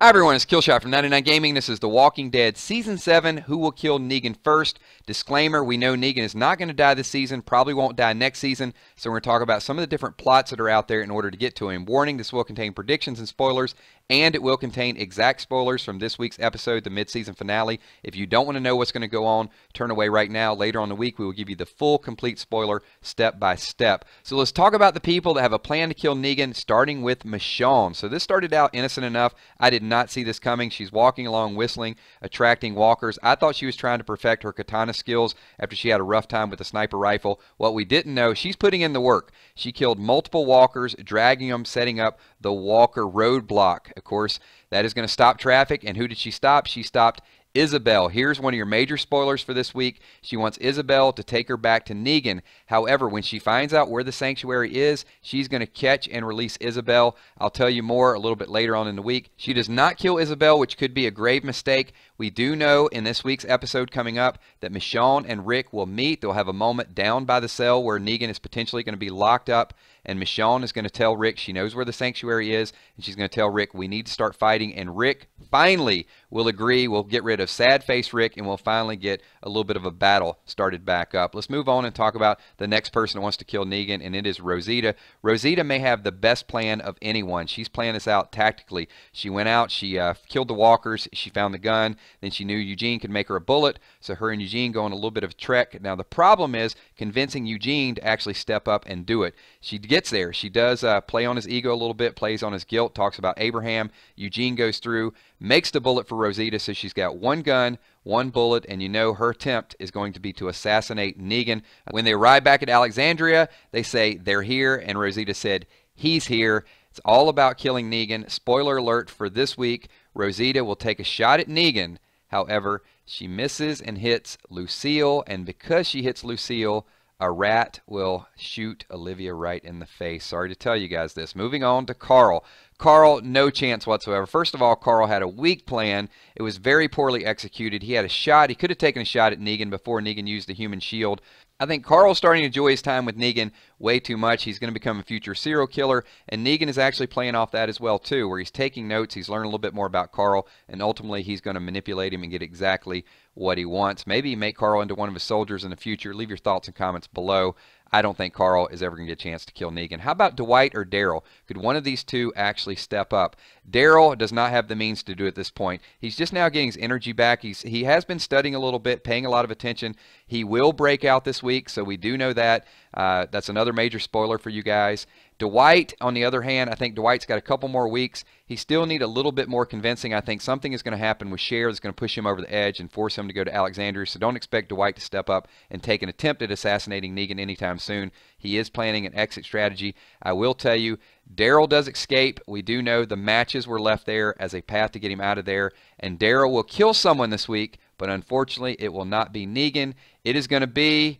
Hi everyone, it's Killshot from 99 Gaming. This is The Walking Dead Season 7, Who Will Kill Negan First? Disclaimer, we know Negan is not going to die this season, probably won't die next season, so we're going to talk about some of the different plots that are out there in order to get to him. Warning, this will contain predictions and spoilers, and it will contain exact spoilers from this week's episode, the mid-season finale. If you don't want to know what's going to go on, turn away right now. Later on the week, we will give you the full, complete spoiler, step by step. So let's talk about the people that have a plan to kill Negan, starting with Michonne. So this started out innocent enough. I did not see this coming. She's walking along whistling, attracting walkers. I thought she was trying to perfect her katana skills after she had a rough time with the sniper rifle. What we didn't know, she's putting in the work. She killed multiple walkers, dragging them, setting up the walker roadblock. Of course, that is going to stop traffic. And who did she stop? She stopped Isabel. Here's one of your major spoilers for this week. She wants Isabel to take her back to Negan. However, when she finds out where the sanctuary is, she's going to catch and release Isabel. I'll tell you more a little bit later on in the week. She does not kill Isabel, which could be a grave mistake. We do know in this week's episode coming up that Michonne and Rick will meet. They'll have a moment down by the cell where Negan is potentially going to be locked up. And Michonne is going to tell Rick she knows where the sanctuary is, and she's going to tell Rick we need to start fighting, and Rick finally will agree. We'll get rid of sad face Rick, and we'll finally get a little bit of a battle started back up. Let's move on and talk about the next person that wants to kill Negan, and it is Rosita. Rosita may have the best plan of anyone. She's planned this out tactically. She went out, she killed the walkers, she found the gun, then she knew Eugene could make her a bullet, so her and Eugene go on a little bit of a trek. Now the problem is convincing Eugene to actually step up and do it. She gets there. She does play on his ego a little bit, plays on his guilt, talks about Abraham. Eugene goes through, makes the bullet for Rosita, so she's got one gun, one bullet, and you know her attempt is going to be to assassinate Negan. When they arrive back at Alexandria, they say they're here, and Rosita said, he's here. It's all about killing Negan. Spoiler alert for this week, Rosita will take a shot at Negan. However, she misses and hits Lucille, and because she hits Lucille, Arat will shoot Olivia right in the face. Sorry to tell you guys this. Moving on to Carl. Carl, no chance whatsoever. First of all, Carl had a weak plan. It was very poorly executed. He had a shot. He could have taken a shot at Negan before Negan used the human shield. I think Carl's starting to enjoy his time with Negan way too much. He's going to become a future serial killer, and Negan is actually playing off that as well too, where he's taking notes, he's learning a little bit more about Carl, and ultimately he's going to manipulate him and get exactly what he wants. Maybe make Carl into one of his soldiers in the future. Leave your thoughts and comments below. I don't think Carl is ever going to get a chance to kill Negan. How about Dwight or Daryl? Could one of these two actually step up? Daryl does not have the means to do it at this point. He's just now getting his energy back. He has been studying a little bit, paying a lot of attention. He will break out this week, so we do know that. That's another major spoiler for you guys. Dwight, on the other hand, I think Dwight's got a couple more weeks. He still needs a little bit more convincing. I think something is going to happen with Cher that's going to push him over the edge and force him to go to Alexandria. So don't expect Dwight to step up and take an attempt at assassinating Negan anytime soon. He is planning an exit strategy. I will tell you, Daryl does escape. We do know the matches were left there as a path to get him out of there. And Daryl will kill someone this week, but unfortunately it will not be Negan. It is going to be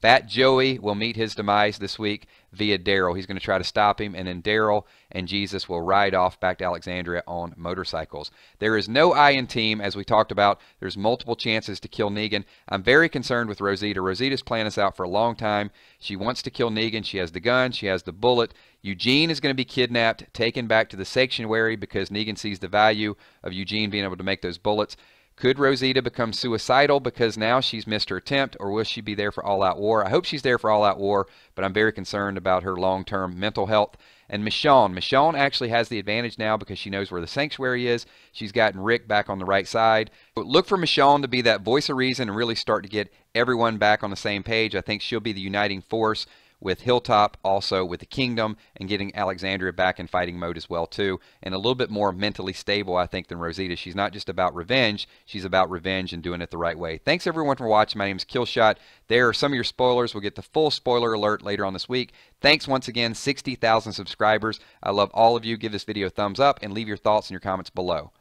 Fat Joey. Will meet his demise this week via Daryl. He's going to try to stop him, and then Daryl and Jesus will ride off back to Alexandria on motorcycles. There is no I in team, as we talked about. There's multiple chances to kill Negan. I'm very concerned with Rosita. Rosita's planned this out for a long time. She wants to kill Negan. She has the gun. She has the bullet. Eugene is going to be kidnapped, taken back to the sanctuary because Negan sees the value of Eugene being able to make those bullets. Could Rosita become suicidal because now she's missed her attempt, or will she be there for all-out war? I hope she's there for all-out war, but I'm very concerned about her long-term mental health. And Michonne. Michonne actually has the advantage now because she knows where the sanctuary is. She's gotten Rick back on the right side. But look for Michonne to be that voice of reason and really start to get everyone back on the same page. I think she'll be the uniting force with Hilltop, also with the Kingdom, and getting Alexandria back in fighting mode as well too, and a little bit more mentally stable, I think, than Rosita. She's not just about revenge, she's about revenge and doing it the right way. Thanks everyone for watching. My name is Killshot. There are some of your spoilers. We'll get the full spoiler alert later on this week. Thanks once again, 60,000 subscribers. I love all of you. Give this video a thumbs up and leave your thoughts and your comments below.